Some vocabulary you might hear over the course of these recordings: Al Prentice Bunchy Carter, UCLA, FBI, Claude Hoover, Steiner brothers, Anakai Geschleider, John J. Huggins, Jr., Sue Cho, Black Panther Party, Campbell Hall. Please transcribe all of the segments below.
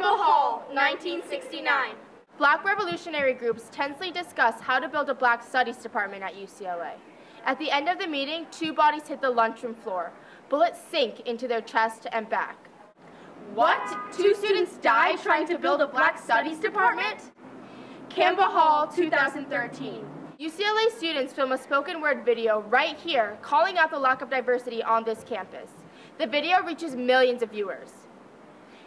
Campbell Hall, 1969. Black revolutionary groups tensely discuss how to build a Black Studies department at UCLA. At the end of the meeting, two bodies hit the lunchroom floor. Bullets sink into their chest and back. What? Two students died trying to build a Black Studies department? Campbell Hall, 2013. UCLA students film a spoken word video right here calling out the lack of diversity on this campus. The video reaches millions of viewers.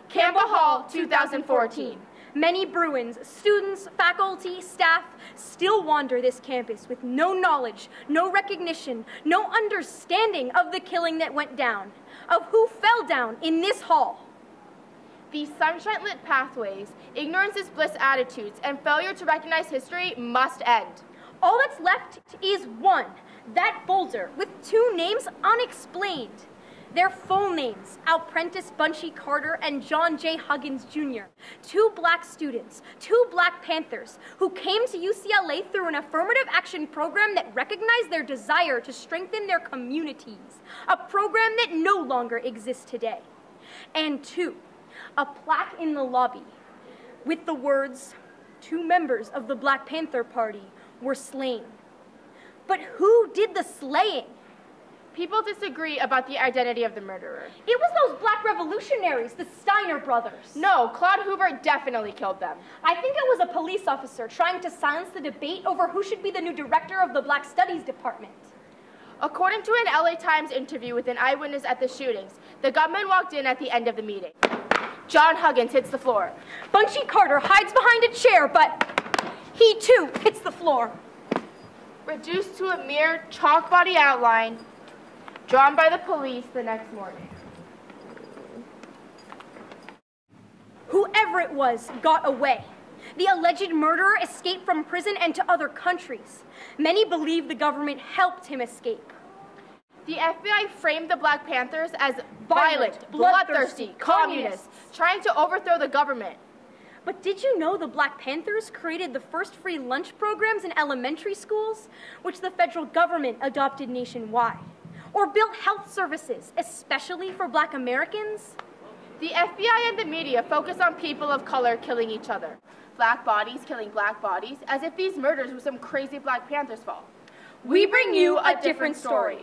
Campbell Hall, 2014. Many Bruins, students, faculty, staff, still wander this campus with no knowledge, no recognition, no understanding of the killing that went down, of who fell down in this hall. These sunshine-lit pathways, ignorance is bliss attitudes, and failure to recognize history must end. All that's left is one, that boulder with two names unexplained. Their full names, Al Prentice Bunchy Carter and John J. Huggins, Jr., two Black students, two Black Panthers, who came to UCLA through an affirmative action program that recognized their desire to strengthen their communities, a program that no longer exists today. And two, a plaque in the lobby with the words, two members of the Black Panther Party were slain. But who did the slaying? People disagree about the identity of the murderer. It was those Black revolutionaries, the Steiner brothers. No, Claude Hoover definitely killed them. I think it was a police officer trying to silence the debate over who should be the new director of the Black Studies department. According to an LA Times interview with an eyewitness at the shootings, the gunman walked in at the end of the meeting. John Huggins hits the floor. Bunchy Carter hides behind a chair, but he too hits the floor. Reduced to a mere chalk body outline, drawn by the police the next morning. Whoever it was got away. The alleged murderer escaped from prison and to other countries. Many believe the government helped him escape. The FBI framed the Black Panthers as violent, bloodthirsty communists trying to overthrow the government. But did you know the Black Panthers created the first free lunch programs in elementary schools, which the federal government adopted nationwide? Or built health services, especially for Black Americans? The FBI and the media focus on people of color killing each other. Black bodies killing Black bodies, as if these murders were some crazy Black Panther's fault. We bring you a different story.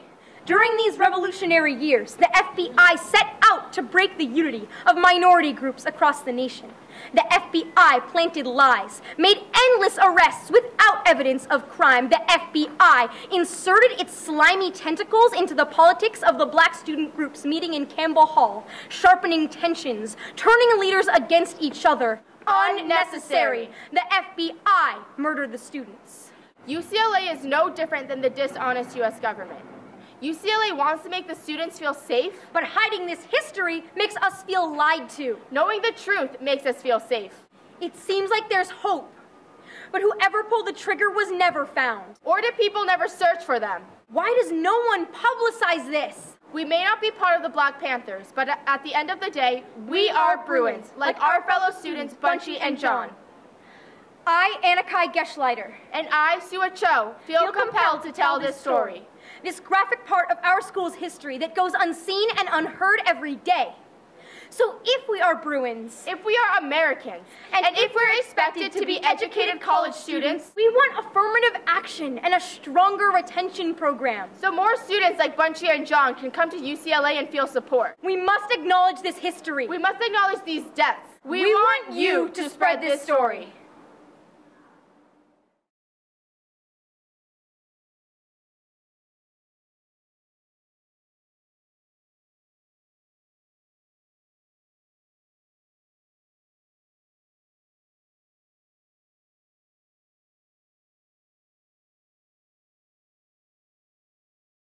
During these revolutionary years, the FBI set out to break the unity of minority groups across the nation. The FBI planted lies, made endless arrests without evidence of crime. The FBI inserted its slimy tentacles into the politics of the Black student groups meeting in Campbell Hall, sharpening tensions, turning leaders against each other. Unnecessary. The FBI murdered the students. UCLA is no different than the dishonest U.S. government. UCLA wants to make the students feel safe, but hiding this history makes us feel lied to. Knowing the truth makes us feel safe. It seems like there's hope, but whoever pulled the trigger was never found. Or did people never search for them? Why does no one publicize this? We may not be part of the Black Panthers, but at the end of the day, we are Bruins, like our fellow students Bunchy and John. I, Anakai Geschleider, and I, Sue Cho, feel compelled to tell this story. This graphic part of our school's history that goes unseen and unheard every day. So if we are Bruins, if we are Americans, and if we're expected to be educated college students, we want affirmative action and a stronger retention program. So more students like Bunchy and John can come to UCLA and feel support. We must acknowledge this history. We must acknowledge these deaths. We want you to spread this story.